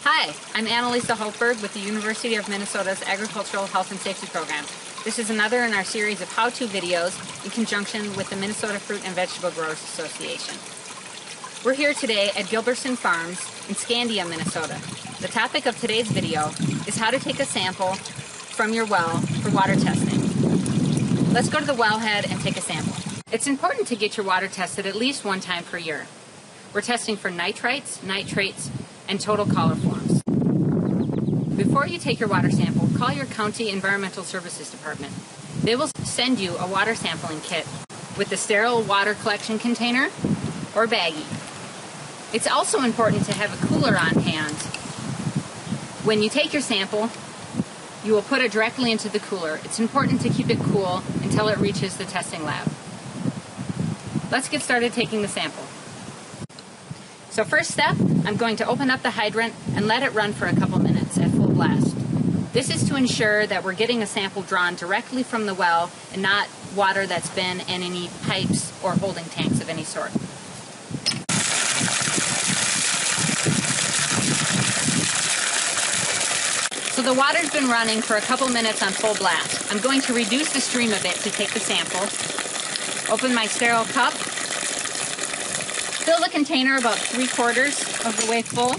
Hi, I'm Annalisa Holtberg with the University of Minnesota's Agricultural Health and Safety Program. This is another in our series of how-to videos in conjunction with the Minnesota Fruit and Vegetable Growers Association. We're here today at Gilbertson Farms in Scandia, Minnesota. The topic of today's video is how to take a sample from your well for water testing. Let's go to the wellhead and take a sample. It's important to get your water tested at least one time per year. We're testing for nitrites, nitrates, and total coliforms. Before you take your water sample, call your county environmental services department. They will send you a water sampling kit with the sterile water collection container or baggie. It's also important to have a cooler on hand. When you take your sample, you will put it directly into the cooler. It's important to keep it cool until it reaches the testing lab. Let's get started taking the sample. So first step, I'm going to open up the hydrant and let it run for a couple minutes at full blast. This is to ensure that we're getting a sample drawn directly from the well and not water that's been in any pipes or holding tanks of any sort. So the water's been running for a couple minutes on full blast. I'm going to reduce the stream a bit to take the sample. Open my sterile cup. Fill the container about 3/4 of the way full.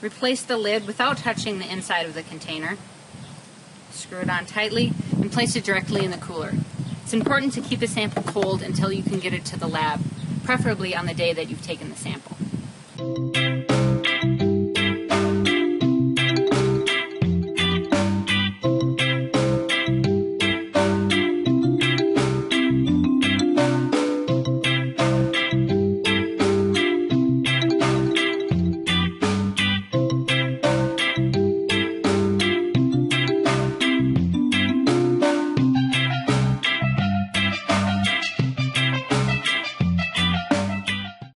Replace the lid without touching the inside of the container. Screw it on tightly and place it directly in the cooler. It's important to keep the sample cold until you can get it to the lab, preferably on the day that you've taken the sample.